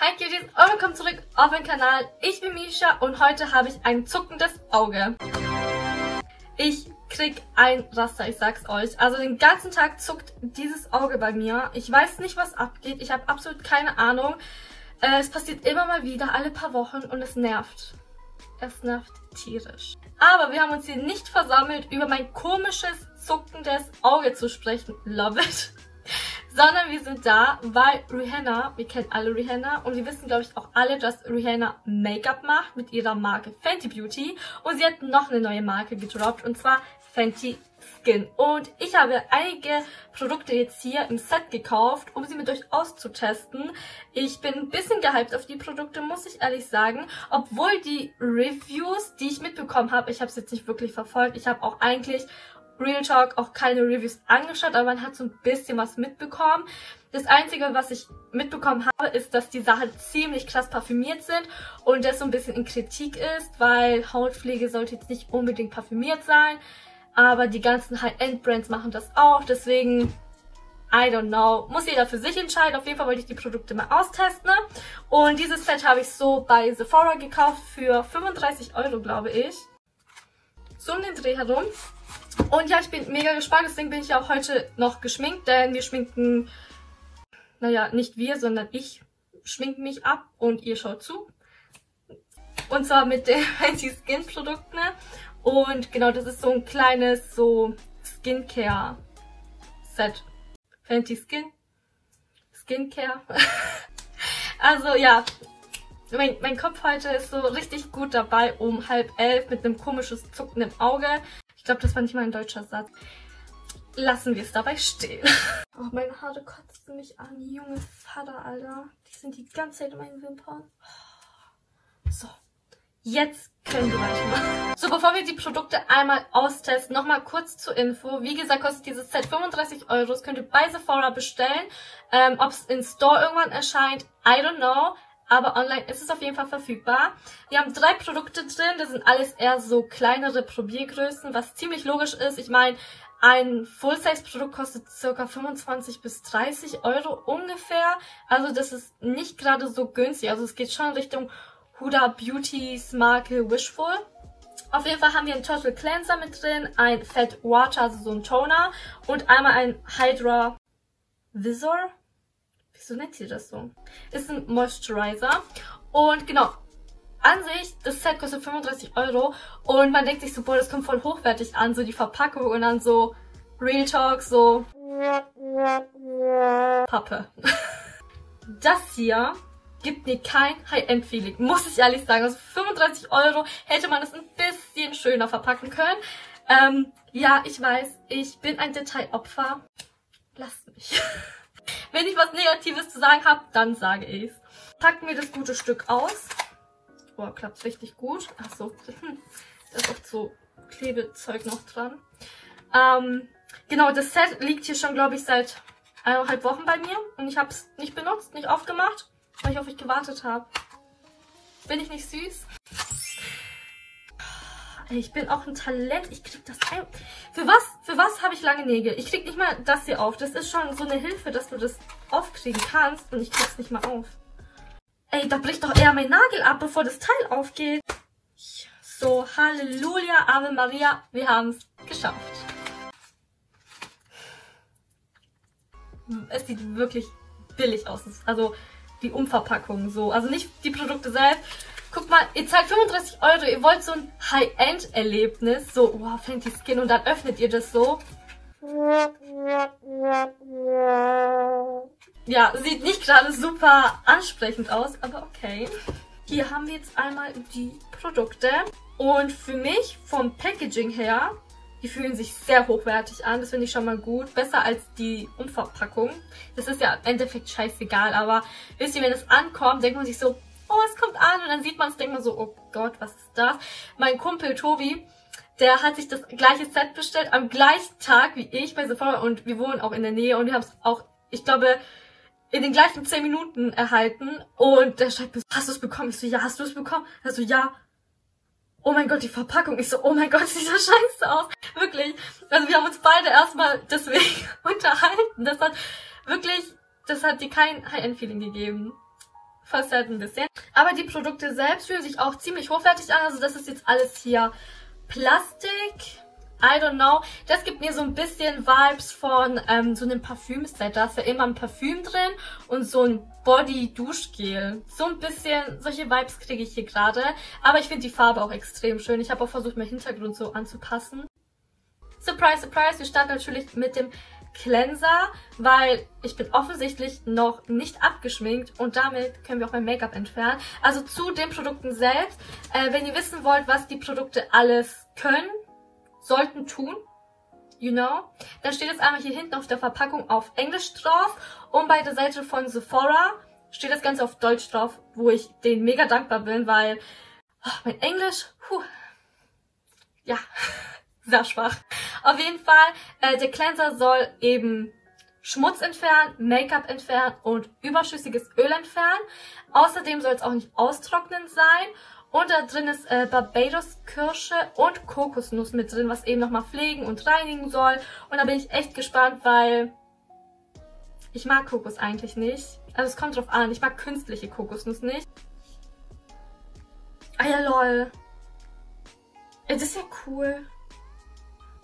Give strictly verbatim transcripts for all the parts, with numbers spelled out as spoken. Hi Cuties und willkommen zurück auf meinen Kanal. Ich bin Misha und heute habe ich ein zuckendes Auge. Ich krieg ein Raster, ich sag's euch. Also den ganzen Tag zuckt dieses Auge bei mir. Ich weiß nicht, was abgeht. Ich habe absolut keine Ahnung. Äh, es passiert immer mal wieder, alle paar Wochen und es nervt. Es nervt tierisch. Aber wir haben uns hier nicht versammelt, über mein komisches, zuckendes Auge zu sprechen. Love it. Sondern wir sind da, weil Rihanna, wir kennen alle Rihanna und wir wissen, glaube ich, auch alle, dass Rihanna Make-up macht mit ihrer Marke Fenty Beauty. Und sie hat noch eine neue Marke gedroppt und zwar Fenty Skin. Und ich habe einige Produkte jetzt hier im Set gekauft, um sie mit euch auszutesten. Ich bin ein bisschen gehypt auf die Produkte, muss ich ehrlich sagen. Obwohl die Reviews, die ich mitbekommen habe, ich habe es jetzt nicht wirklich verfolgt, ich habe auch eigentlich... Real Talk auch keine Reviews angeschaut, aber man hat so ein bisschen was mitbekommen. Das Einzige, was ich mitbekommen habe, ist, dass die Sachen ziemlich krass parfümiert sind und das so ein bisschen in Kritik ist, weil Hautpflege sollte jetzt nicht unbedingt parfümiert sein, aber die ganzen High-End-Brands machen das auch, deswegen... I don't know. Muss jeder für sich entscheiden. Auf jeden Fall wollte ich die Produkte mal austesten. Und dieses Set habe ich so bei Sephora gekauft für fünfunddreißig Euro, glaube ich. So um den Dreh herum. Und ja, ich bin mega gespannt, deswegen bin ich ja auch heute noch geschminkt, denn wir schminken, naja, nicht wir, sondern ich schminke mich ab und ihr schaut zu. Und zwar mit den Fenty Skin Produkten. Und genau, das ist so ein kleines, so Skincare Set. Fenty Skin. Skincare. Also ja, mein, mein Kopf heute ist so richtig gut dabei, um halb elf mit einem komischen Zucken im Auge. Ich glaube, das war nicht mal ein deutscher Satz. Lassen wir es dabei stehen. Oh, meine Haare kotzen mich an. Junge Vater, Alter. Die sind die ganze Zeit in meinen Wimpern. So, jetzt können wir weitermachen. So, bevor wir die Produkte einmal austesten, nochmal kurz zur Info. Wie gesagt, kostet dieses Set fünfunddreißig Euro. Das könnt ihr bei Sephora bestellen. Ähm, Ob es in Store irgendwann erscheint, I don't know. Aber online ist es auf jeden Fall verfügbar. Wir haben drei Produkte drin. Das sind alles eher so kleinere Probiergrößen, was ziemlich logisch ist. Ich meine, ein Full-Size-Produkt kostet ca. fünfundzwanzig bis dreißig Euro ungefähr. Also das ist nicht gerade so günstig. Also es geht schon Richtung Huda Beautys Marke Wishful. Auf jeden Fall haben wir einen Turtle Cleanser mit drin, ein Fat Water, also so ein Toner und einmal ein Hydra Vizor. Wieso nennt ihr das so? Ist ein Moisturizer. Und genau, an sich, das Set kostet fünfunddreißig Euro. Und man denkt sich so, boah, das kommt voll hochwertig an, so die Verpackung und dann so Real Talk, so Pappe. Das hier gibt mir kein High-End-Feeling, muss ich ehrlich sagen. Also fünfunddreißig Euro hätte man das ein bisschen schöner verpacken können. Ähm, ja, ich weiß, ich bin ein Detailopfer. Lasst mich. Wenn ich was Negatives zu sagen habe, dann sage ich es. Packen wir das gute Stück aus. Boah, klappt richtig gut. Achso, da ist oft so Klebezeug noch dran. Ähm, genau, das Set liegt hier schon, glaube ich, seit eineinhalb Wochen bei mir. Und ich habe es nicht benutzt, nicht aufgemacht, weil ich auf euch gewartet habe. Bin ich nicht süß? Ich bin auch ein Talent. Ich krieg das ein. Für was? Für was habe ich lange Nägel? Ich krieg nicht mal das hier auf. Das ist schon so eine Hilfe, dass du das aufkriegen kannst. Und ich krieg's nicht mal auf. Ey, da bricht doch eher mein Nagel ab, bevor das Teil aufgeht. So, Halleluja, Ave Maria. Wir haben's geschafft. Es sieht wirklich billig aus. Also die Umverpackung so. Also nicht die Produkte selbst. Guck mal, ihr zahlt fünfunddreißig Euro, ihr wollt so ein High-End-Erlebnis, so, wow, Fenty Skin, und dann öffnet ihr das so. Ja, sieht nicht gerade super ansprechend aus, aber okay. Hier haben wir jetzt einmal die Produkte und für mich, vom Packaging her, die fühlen sich sehr hochwertig an, das finde ich schon mal gut. Besser als die Umverpackung. Das ist ja im Endeffekt scheißegal, aber wisst ihr, wenn es ankommt, denkt man sich so, oh, es kommt an und dann sieht man es, denkt man so, oh Gott, was ist das? Mein Kumpel Tobi, der hat sich das gleiche Set bestellt, am gleichen Tag wie ich bei Sephora und wir wohnen auch in der Nähe und wir haben es auch, ich glaube, in den gleichen zehn Minuten erhalten und der schreibt mir, hast du es bekommen? Ich so, ja, hast du es bekommen? Er so, ja. Oh mein Gott, die Verpackung. Ich so, oh mein Gott, sieht das scheiße aus. Wirklich. Also wir haben uns beide erstmal deswegen unterhalten. Das hat wirklich, das hat dir kein High-End-Feeling gegeben. fast halt ein bisschen. Aber die Produkte selbst fühlen sich auch ziemlich hochwertig an. Also das ist jetzt alles hier Plastik. I don't know. Das gibt mir so ein bisschen Vibes von ähm, so einem Parfümset. Da ist ja immer ein Parfüm drin und so ein Body-Duschgel. So ein bisschen, solche Vibes kriege ich hier gerade. Aber ich finde die Farbe auch extrem schön. Ich habe auch versucht, meinen Hintergrund so anzupassen. Surprise, surprise. Wir starten natürlich mit dem Cleanser, weil ich bin offensichtlich noch nicht abgeschminkt und damit können wir auch mein Make-up entfernen. Also zu den Produkten selbst. Äh, wenn ihr wissen wollt, was die Produkte alles können, sollten tun, you know, dann steht es einmal hier hinten auf der Verpackung auf Englisch drauf und bei der Seite von Sephora steht das Ganze auf Deutsch drauf, wo ich denen mega dankbar bin, weil oh, mein Englisch, puh, ja, sehr schwach. Auf jeden Fall, äh, der Cleanser soll eben Schmutz entfernen, Make-up entfernen und überschüssiges Öl entfernen. Außerdem soll es auch nicht austrocknend sein. Und da drin ist äh, Barbados-Kirsche und Kokosnuss mit drin, was eben nochmal pflegen und reinigen soll. Und da bin ich echt gespannt, weil ich mag Kokos eigentlich nicht. Also es kommt drauf an, ich mag künstliche Kokosnuss nicht. Ah ja, lol. Das ist ja cool.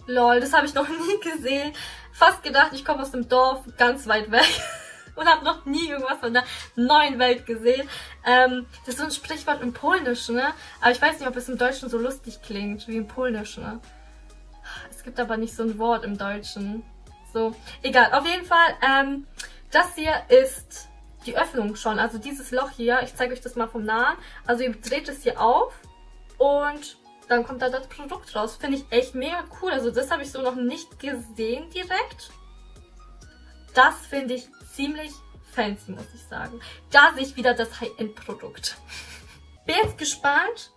Lol, das habe ich noch nie gesehen. Fast gedacht, ich komme aus dem Dorf ganz weit weg. Und habe noch nie irgendwas von der neuen Welt gesehen. Ähm, das ist so ein Sprichwort im Polnischen, ne? Aber ich weiß nicht, ob es im Deutschen so lustig klingt wie im Polnischen, ne? Es gibt aber nicht so ein Wort im Deutschen. So, egal. Auf jeden Fall, ähm, das hier ist die Öffnung schon. Also dieses Loch hier, ich zeige euch das mal vom Nahen. Also ihr dreht es hier auf und dann kommt da das Produkt raus. Finde ich echt mega cool. Also das habe ich so noch nicht gesehen direkt. Das finde ich ziemlich fancy, muss ich sagen. Da sehe ich wieder das High-End-Produkt. Bin jetzt gespannt.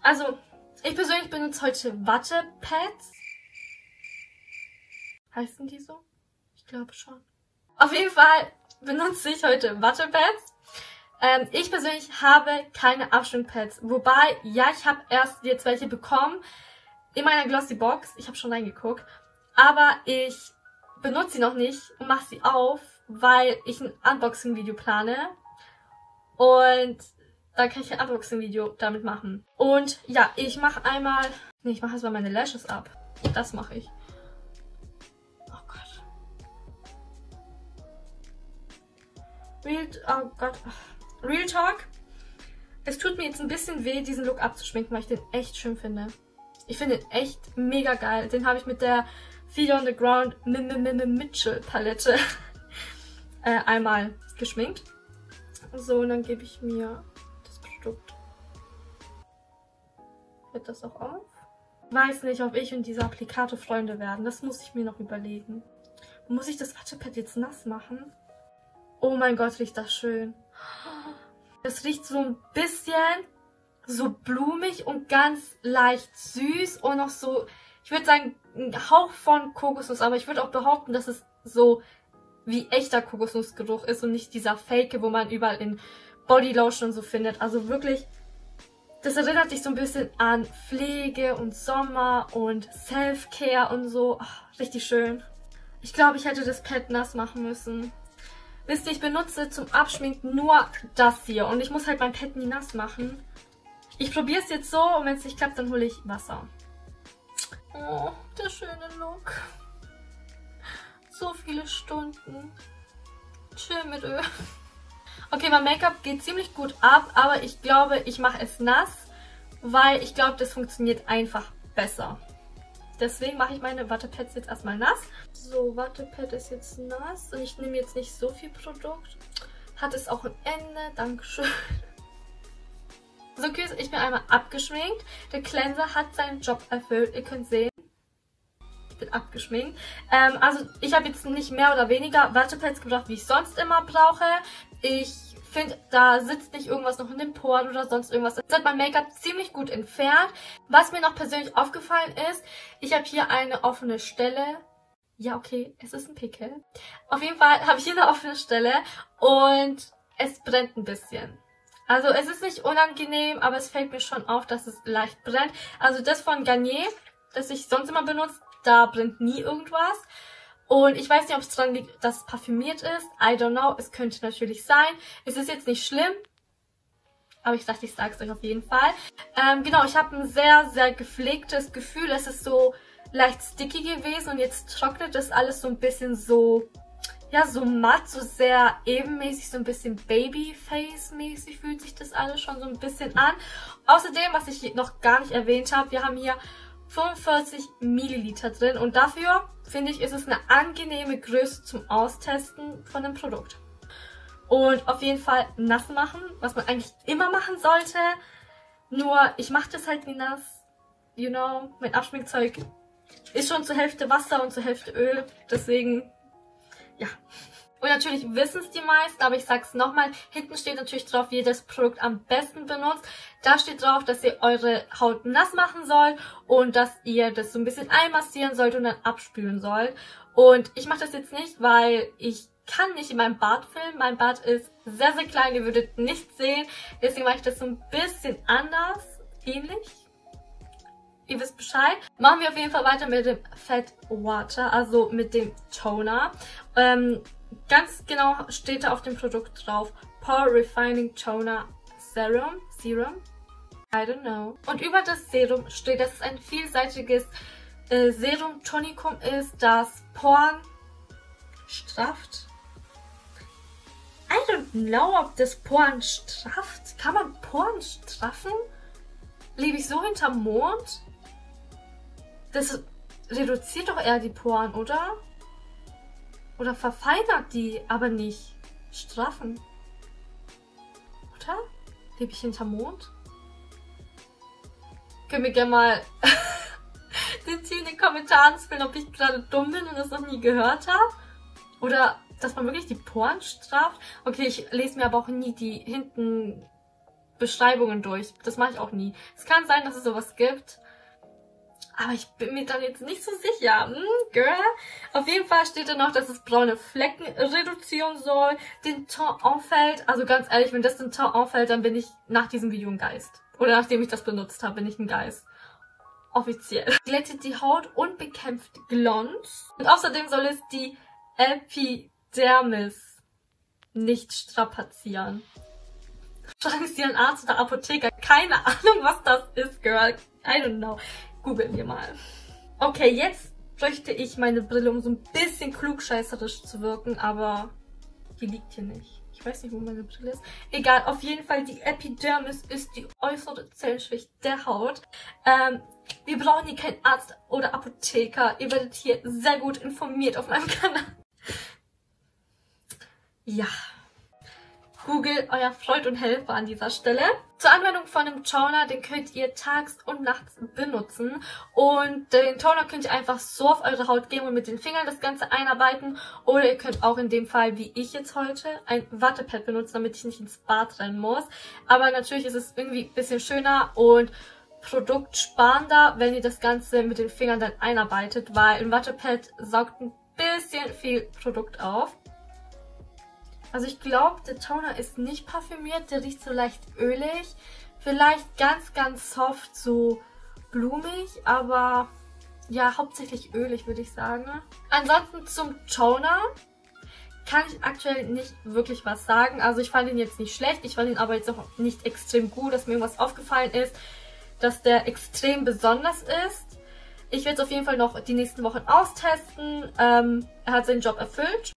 Also, ich persönlich benutze heute Wattepads. Heißen die so? Ich glaube schon. Auf jeden Fall benutze ich heute Wattepads. Ähm, ich persönlich habe keine Abschminkpads. Wobei, ja, ich habe erst jetzt welche bekommen in meiner Glossy Box. Ich habe schon reingeguckt. Aber ich benutze sie noch nicht und mache sie auf, weil ich ein Unboxing-Video plane. Und da kann ich ein Unboxing-Video damit machen. Und ja, ich mache einmal... Ne, ich mache erstmal meine Lashes ab. Das mache ich. Oh Gott. Real... Oh Gott. Real Talk. Es tut mir jetzt ein bisschen weh, diesen Look abzuschminken, weil ich den echt schön finde. Ich finde den echt mega geil. Den habe ich mit der Feel on the Ground Mitchell Palette äh, einmal geschminkt. So, und dann gebe ich mir das Produkt. Hört das auch auf? Weiß nicht, ob ich und dieser Applikator Freunde werden. Das muss ich mir noch überlegen. Muss ich das Wattepad jetzt nass machen? Oh mein Gott, riecht das schön. Das riecht so ein bisschen so blumig und ganz leicht süß und noch so, ich würde sagen, ein Hauch von Kokosnuss, aber ich würde auch behaupten, dass es so wie echter Kokosnussgeruch ist und nicht dieser Fake, wo man überall in Bodylotion und so findet. Also wirklich, das erinnert dich so ein bisschen an Pflege und Sommer und Self-Care und so. Oh, richtig schön. Ich glaube, ich hätte das Pad nass machen müssen. Wisst ihr, ich benutze zum Abschminken nur das hier und ich muss halt mein Pad nie nass machen. Ich probiere es jetzt so und wenn es nicht klappt, dann hole ich Wasser. Oh, der schöne Look. So viele Stunden. Chill mit Öl. Okay, mein Make-up geht ziemlich gut ab, aber ich glaube, ich mache es nass, weil ich glaube, das funktioniert einfach besser. Deswegen mache ich meine Wattepads jetzt erstmal nass. So, Wattepad ist jetzt nass und ich nehme jetzt nicht so viel Produkt. Hat es auch ein Ende, Dankeschön. So, okay, ich bin einmal abgeschminkt. Der Cleanser hat seinen Job erfüllt. Ihr könnt sehen, ich bin abgeschminkt. Ähm, also ich habe jetzt nicht mehr oder weniger Wattepads gebraucht, wie ich sonst immer brauche. Ich finde, da sitzt nicht irgendwas noch in den Poren oder sonst irgendwas. Das hat mein Make-up ziemlich gut entfernt. Was mir noch persönlich aufgefallen ist, ich habe hier eine offene Stelle. Ja, okay, es ist ein Pickel. Auf jeden Fall habe ich hier eine offene Stelle und es brennt ein bisschen. Also es ist nicht unangenehm, aber es fällt mir schon auf, dass es leicht brennt. Also das von Garnier, das ich sonst immer benutze, da brennt nie irgendwas. Und ich weiß nicht, ob es dran liegt, dass es parfümiert ist. I don't know, es könnte natürlich sein. Es ist jetzt nicht schlimm, Aber ich dachte, ich sage es euch auf jeden Fall. Ähm, genau, ich habe ein sehr, sehr gepflegtes Gefühl. Es ist so leicht sticky gewesen und jetzt trocknet das alles so ein bisschen so, ja, so matt, so sehr ebenmäßig, so ein bisschen Babyface-mäßig fühlt sich das alles schon so ein bisschen an. Außerdem, was ich noch gar nicht erwähnt habe, wir haben hier fünfundvierzig Milliliter drin und dafür, finde ich, ist es eine angenehme Größe zum Austesten von dem Produkt. Und auf jeden Fall nass machen, was man eigentlich immer machen sollte. Nur, ich mache das halt nie nass, you know, mein Abschminkzeug ist schon zur Hälfte Wasser und zur Hälfte Öl, deswegen, ja. Und natürlich wissen es die meisten, aber ich sag's nochmal, hinten steht natürlich drauf, wie ihr das Produkt am besten benutzt. Da steht drauf, dass ihr eure Haut nass machen sollt und dass ihr das so ein bisschen einmassieren sollt und dann abspülen sollt. Und ich mache das jetzt nicht, weil ich kann nicht in meinem Bad filmen. Mein Bad ist sehr, sehr klein, ihr würdet nichts sehen. Deswegen mache ich das so ein bisschen anders, ähnlich. Ihr wisst Bescheid. Machen wir auf jeden Fall weiter mit dem Fat Water, also mit dem Toner. Ähm, ganz genau steht da auf dem Produkt drauf, Pore Refining Toner Serum. Serum? I don't know. Und über das Serum steht, dass es ein vielseitiges äh, Serum-Tonikum ist, das Poren strafft. I don't know, ob das Poren strafft. Kann man Poren straffen? Lebe ich so hinterm Mond? Das reduziert doch eher die Poren, oder? Oder verfeinert die, aber nicht straffen. Oder? Lebe ich hinterm Mond? Könnt mir gerne mal den Tee in den Kommentaren spielen, ob ich gerade dumm bin und das noch nie gehört habe. Oder, dass man wirklich die Poren strafft. Okay, ich lese mir aber auch nie die hinten Beschreibungen durch. Das mache ich auch nie. Es kann sein, dass es sowas gibt. Aber ich bin mir dann jetzt nicht so sicher. Hm, girl. Auf jeden Fall steht da noch, dass es braune Flecken reduzieren soll, den Ton anfällt. Also ganz ehrlich, wenn das den Ton anfällt, dann bin ich nach diesem Video ein Geist. Oder nachdem ich das benutzt habe, bin ich ein Geist. Offiziell. Glättet die Haut und bekämpft Glons. Und außerdem soll es die Epidermis nicht strapazieren. Fragen Sie einen Arzt oder Apotheker. Keine Ahnung, was das ist, girl. I don't know. Googeln wir mal. Okay, jetzt bräuchte ich meine Brille, um so ein bisschen klugscheißerisch zu wirken, aber die liegt hier nicht. Ich weiß nicht, wo meine Brille ist. Egal, auf jeden Fall, die Epidermis ist die äußere Zellschicht der Haut. Ähm, wir brauchen hier keinen Arzt oder Apotheker. Ihr werdet hier sehr gut informiert auf meinem Kanal. Ja. Google, euer Freund und Helfer an dieser Stelle. Zur Anwendung von dem Toner, den könnt ihr tags und nachts benutzen. Und den Toner könnt ihr einfach so auf eure Haut geben und mit den Fingern das Ganze einarbeiten. Oder ihr könnt auch in dem Fall, wie ich jetzt heute, ein Wattepad benutzen, damit ich nicht ins Bad rennen muss. Aber natürlich ist es irgendwie ein bisschen schöner und produktsparender, wenn ihr das Ganze mit den Fingern dann einarbeitet, weil ein Wattepad saugt ein bisschen viel Produkt auf. Also ich glaube, der Toner ist nicht parfümiert, der riecht so leicht ölig, vielleicht ganz, ganz soft, so blumig, aber ja, hauptsächlich ölig, würde ich sagen. Ansonsten zum Toner kann ich aktuell nicht wirklich was sagen. Also ich fand ihn jetzt nicht schlecht, ich fand ihn aber jetzt auch nicht extrem gut, dass mir irgendwas aufgefallen ist, dass der extrem besonders ist. Ich werde es auf jeden Fall noch die nächsten Wochen austesten. Ähm, er hat seinen Job erfüllt.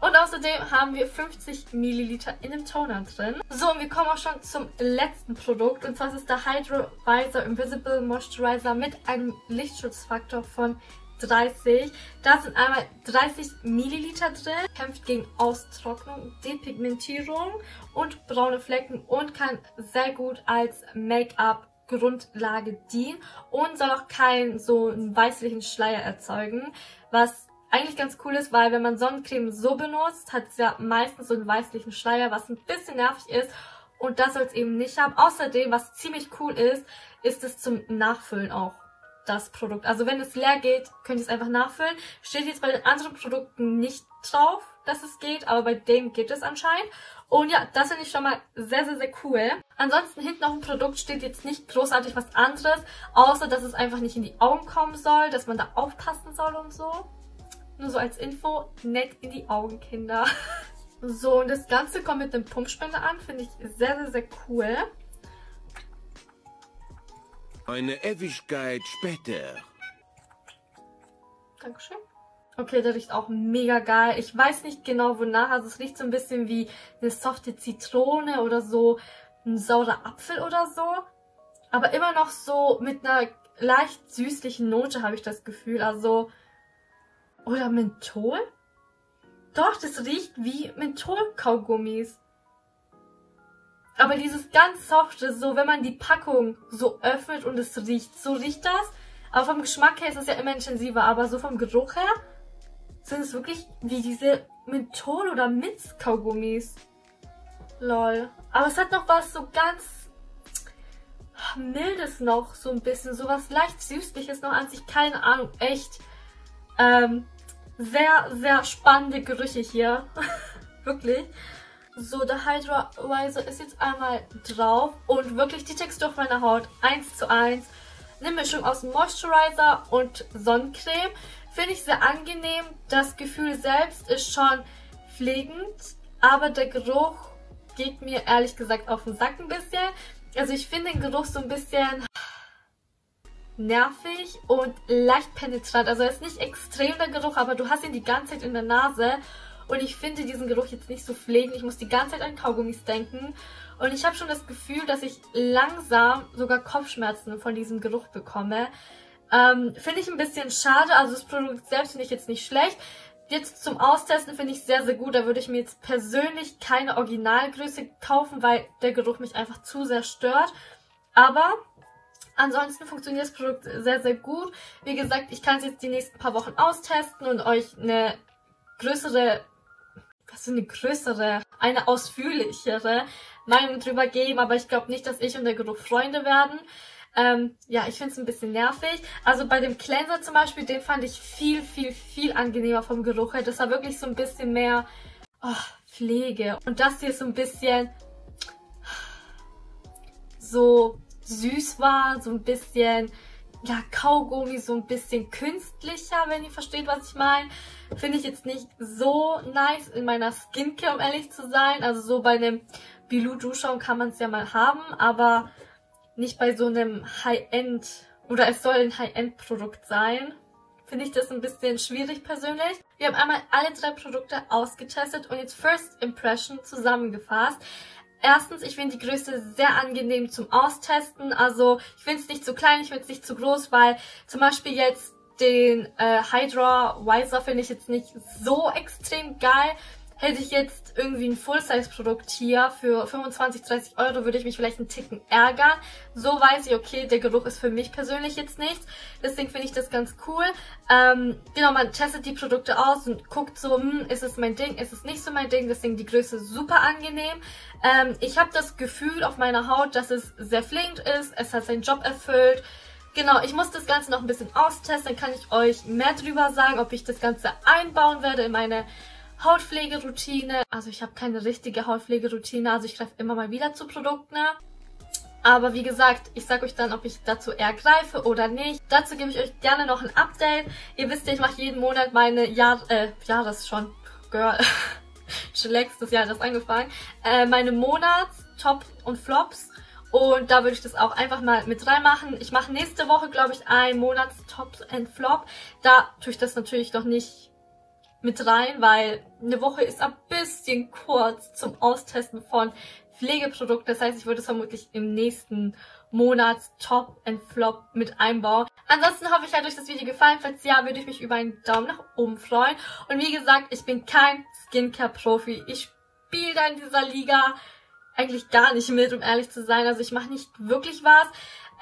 Und außerdem haben wir fünfzig Milliliter in dem Toner drin. So, und wir kommen auch schon zum letzten Produkt. Und zwar ist es der Hydra Vizor Invisible Moisturizer mit einem Lichtschutzfaktor von dreißig. Da sind einmal dreißig Milliliter drin. Kämpft gegen Austrocknung, Depigmentierung und braune Flecken und kann sehr gut als Make-up Grundlage dienen. Und soll auch keinen so einen weißlichen Schleier erzeugen, was eigentlich ganz cool ist, weil wenn man Sonnencreme so benutzt, hat es ja meistens so einen weißlichen Schleier, was ein bisschen nervig ist und das soll es eben nicht haben. Außerdem, was ziemlich cool ist, ist es zum Nachfüllen auch, das Produkt. Also wenn es leer geht, könnt ihr es einfach nachfüllen. Steht jetzt bei den anderen Produkten nicht drauf, dass es geht, aber bei dem geht es anscheinend. Und ja, das finde ich schon mal sehr, sehr, sehr cool. Ansonsten hinten auf dem Produkt steht jetzt nicht großartig was anderes, außer dass es einfach nicht in die Augen kommen soll, dass man da aufpassen soll und so. Nur so als Info, nett in die Augen, Kinder. So, und das Ganze kommt mit einem Pumpspender an. Finde ich sehr, sehr, sehr cool. Eine Ewigkeit später. Dankeschön. Okay, der riecht auch mega geil. Ich weiß nicht genau, wonach. Also es riecht so ein bisschen wie eine softe Zitrone oder so ein saurer Apfel oder so. Aber immer noch so mit einer leicht süßlichen Note habe ich das Gefühl. Also, oder Menthol? Doch, das riecht wie Menthol-Kaugummis. Aber dieses ganz softe, so wenn man die Packung so öffnet und es riecht, so riecht das. Aber vom Geschmack her ist es ja immer intensiver, aber so vom Geruch her sind es wirklich wie diese Menthol- oder Minz-Kaugummis. Lol. Aber es hat noch was so ganz mildes noch, so ein bisschen, sowas leicht süßliches noch an sich, keine Ahnung, echt. Ähm, sehr, sehr spannende Gerüche hier. Wirklich. So, der Hydra Vizor ist jetzt einmal drauf und wirklich die Textur auf meiner Haut eins zu eins. Eine Mischung aus Moisturizer und Sonnencreme. Finde ich sehr angenehm. Das Gefühl selbst ist schon pflegend, aber der Geruch geht mir ehrlich gesagt auf den Sack ein bisschen. Also ich finde den Geruch so ein bisschen nervig und leicht penetrant. Also er ist nicht extrem der Geruch, aber du hast ihn die ganze Zeit in der Nase. Und ich finde diesen Geruch jetzt nicht so pflegend. Ich muss die ganze Zeit an Kaugummis denken. Und ich habe schon das Gefühl, dass ich langsam sogar Kopfschmerzen von diesem Geruch bekomme. Ähm, finde ich ein bisschen schade. Also das Produkt selbst finde ich jetzt nicht schlecht. Jetzt zum Austesten finde ich sehr, sehr gut. Da würde ich mir jetzt persönlich keine Originalgröße kaufen, weil der Geruch mich einfach zu sehr stört. Aber ansonsten funktioniert das Produkt sehr, sehr gut. Wie gesagt, ich kann es jetzt die nächsten paar Wochen austesten und euch eine größere, was ist eine größere, eine ausführlichere Meinung drüber geben, aber ich glaube nicht, dass ich und der Geruch Freunde werden. Ähm, ja, ich finde es ein bisschen nervig. Also bei dem Cleanser zum Beispiel, den fand ich viel, viel, viel angenehmer vom Geruch her. Das war wirklich so ein bisschen mehr oh, Pflege. Und das hier ist so ein bisschen so süß war, so ein bisschen ja, Kaugummi, so ein bisschen künstlicher, wenn ihr versteht, was ich meine. Finde ich jetzt nicht so nice in meiner Skincare, um ehrlich zu sein. Also so bei einem Bilou Duschschaum kann man es ja mal haben, aber nicht bei so einem High-End, oder es soll ein High-End-Produkt sein. Finde ich das ein bisschen schwierig persönlich. Wir haben einmal alle drei Produkte ausgetestet und jetzt First Impression zusammengefasst. Erstens, ich finde die Größe sehr angenehm zum Austesten. Also ich finde es nicht zu klein, ich finde es nicht zu groß, weil zum Beispiel jetzt den äh, Hydra Vizor finde ich jetzt nicht so extrem geil. Hätte ich jetzt irgendwie ein Full-Size-Produkt hier für fünfundzwanzig, dreißig Euro, würde ich mich vielleicht einen Ticken ärgern. So weiß ich, okay, der Geruch ist für mich persönlich jetzt nichts. Deswegen finde ich das ganz cool. Ähm, genau, man testet die Produkte aus und guckt so, hm, ist es mein Ding, ist es nicht so mein Ding. Deswegen die Größe super angenehm. Ähm, ich habe das Gefühl auf meiner Haut, dass es sehr pflegend ist. Es hat seinen Job erfüllt. Genau, ich muss das Ganze noch ein bisschen austesten, dann kann ich euch mehr drüber sagen, ob ich das Ganze einbauen werde in meine Hautpflegeroutine. Also ich habe keine richtige Hautpflegeroutine, also ich greife immer mal wieder zu Produkten. Aber wie gesagt, ich sage euch dann, ob ich dazu ergreife oder nicht. Dazu gebe ich euch gerne noch ein Update. Ihr wisst ja, ich mache jeden Monat meine Jahr äh, Jahres schon, Girl, schon letztes Jahr das angefangen, äh, meine Monats, Top und Flops. Und da würde ich das auch einfach mal mit reinmachen. Ich mache nächste Woche, glaube ich, ein Monats-Top and Flop. Da tue ich das natürlich noch nicht mit rein, weil eine Woche ist ein bisschen kurz zum Austesten von Pflegeprodukten. Das heißt, ich würde es vermutlich im nächsten Monats-Top and Flop mit einbauen. Ansonsten hoffe ich, hat euch das Video gefallen. Falls ja, würde ich mich über einen Daumen nach oben freuen. Und wie gesagt, ich bin kein Skincare-Profi. Ich spiele da in dieser Liga eigentlich gar nicht mit, um ehrlich zu sein. Also ich mache nicht wirklich was.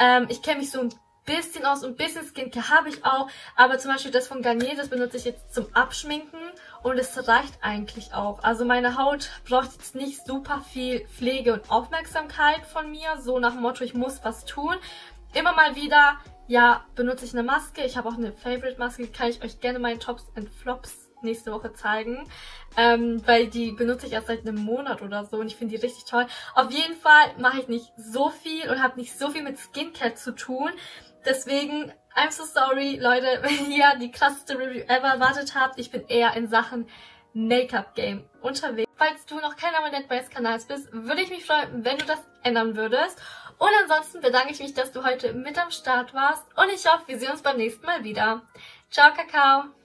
Ähm, ich kenne mich so ein bisschen aus. Ein bisschen Skincare habe ich auch. Aber zum Beispiel das von Garnier, das benutze ich jetzt zum Abschminken. Und es reicht eigentlich auch. Also meine Haut braucht jetzt nicht super viel Pflege und Aufmerksamkeit von mir. So nach dem Motto, ich muss was tun. Immer mal wieder, ja, benutze ich eine Maske. Ich habe auch eine Favorite-Maske. Kann ich euch gerne meinen Tops and Flops nächste Woche zeigen, ähm, weil die benutze ich erst seit einem Monat oder so und ich finde die richtig toll. Auf jeden Fall mache ich nicht so viel und habe nicht so viel mit Skincare zu tun. Deswegen, I'm so sorry, Leute, wenn ihr die krasseste Review ever erwartet habt. Ich bin eher in Sachen Make-up-Game unterwegs. falls du noch kein Abonnent meines Kanals bist, würde ich mich freuen, wenn du das ändern würdest. Und ansonsten bedanke ich mich, dass du heute mit am Start warst und ich hoffe, wir sehen uns beim nächsten Mal wieder. Ciao, Kakao!